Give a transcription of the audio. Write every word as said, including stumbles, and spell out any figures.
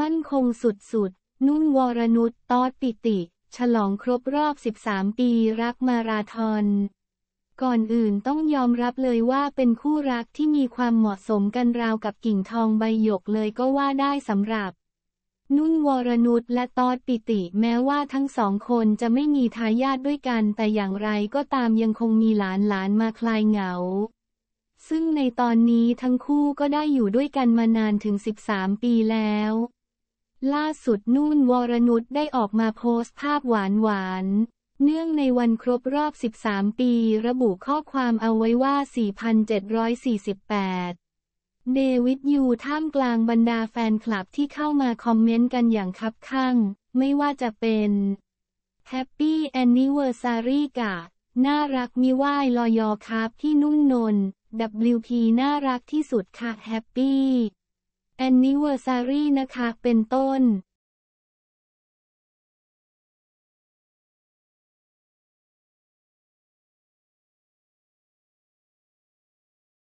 มั่นคงสุดๆนุ่นวรนุช ต๊อด ปิติฉลองครบรอบสิบสามปีรักมาราธอนก่อนอื่นต้องยอมรับเลยว่าเป็นคู่รักที่มีความเหมาะสมกันราวกับกิ่งทองใบหยกเลยก็ว่าได้สำหรับนุ่นวรนุชและต๊อด ปิติแม้ว่าทั้งสองคนจะไม่มีทายาทด้วยกันแต่อย่างไรก็ตามยังคงมีหลานหลานมาคลายเหงาซึ่งในตอนนี้ทั้งคู่ก็ได้อยู่ด้วยกันมานานถึงสิบสามปีแล้วล่าสุดนุ่นวรนุชได้ออกมาโพสต์ภาพหวานหวานเนื่องในวันครบรอบสิบสามปีระบุข้อความเอาไว้ว่า สี่พันเจ็ดร้อยสี่สิบแปด เดวิดยูท่ามกลางบรรดาแฟนคลับที่เข้ามาคอมเมนต์กันอย่างคับข้างไม่ว่าจะเป็นแฮปปี้แอนนิเวอร์ซารีกะน่ารักมิว่ายลอยอครับที่นุ่นนน ดับเบิลยู พี น่ารักที่สุดค่ะแฮปปี้แอนนิเวอร์ซารีนะคะเป็นต้น